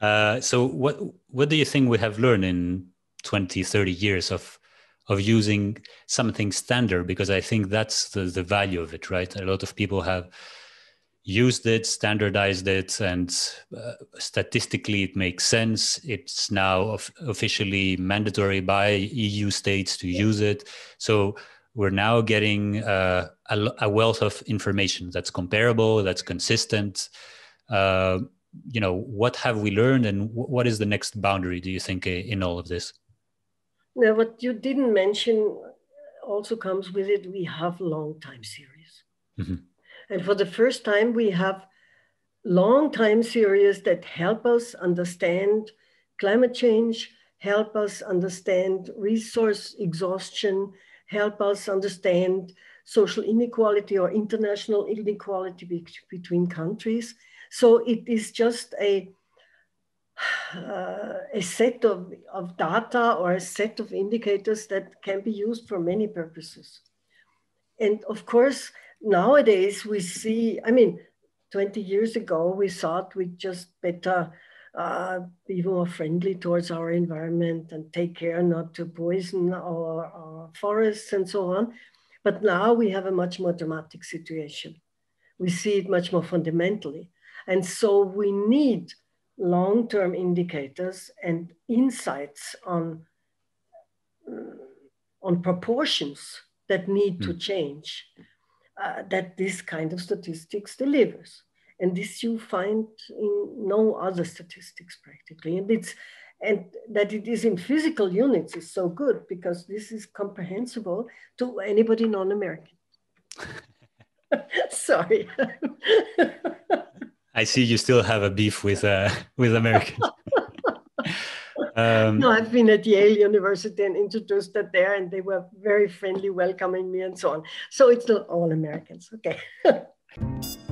So what do you think we have learned in 20, 30 years of using something standard? Because I think that's the value of it, right? A lot of people have used it, standardized it, and statistically it makes sense. It's now officially mandatory by EU states to use it. So we're now getting a wealth of information that's comparable, that's consistent. You know, what have we learned, and what is the next boundary, do you think, in all of this? Now, what you didn't mention also comes with it. We have long time series. Mm-hmm. And for the first time, we have long time series that help us understand climate change, help us understand resource exhaustion, help us understand social inequality or international inequality between countries. So it is just a set of data or a set of indicators that can be used for many purposes. And of course, nowadays we see, I mean, 20 years ago, we thought we'd just better be more friendly towards our environment and take care not to poison our forests and so on. But now we have a much more dramatic situation. We see it much more fundamentally. And so we need long-term indicators and insights on proportions that need to change, that this kind of statistics delivers. And this you find in no other statistics practically. And that it is in physical units is so good because this is comprehensible to anybody non-American. Sorry. I see you still have a beef with Americans. No, I've been at Yale University and introduced that there, and they were very friendly, welcoming me and so on. So it's not all Americans, okay.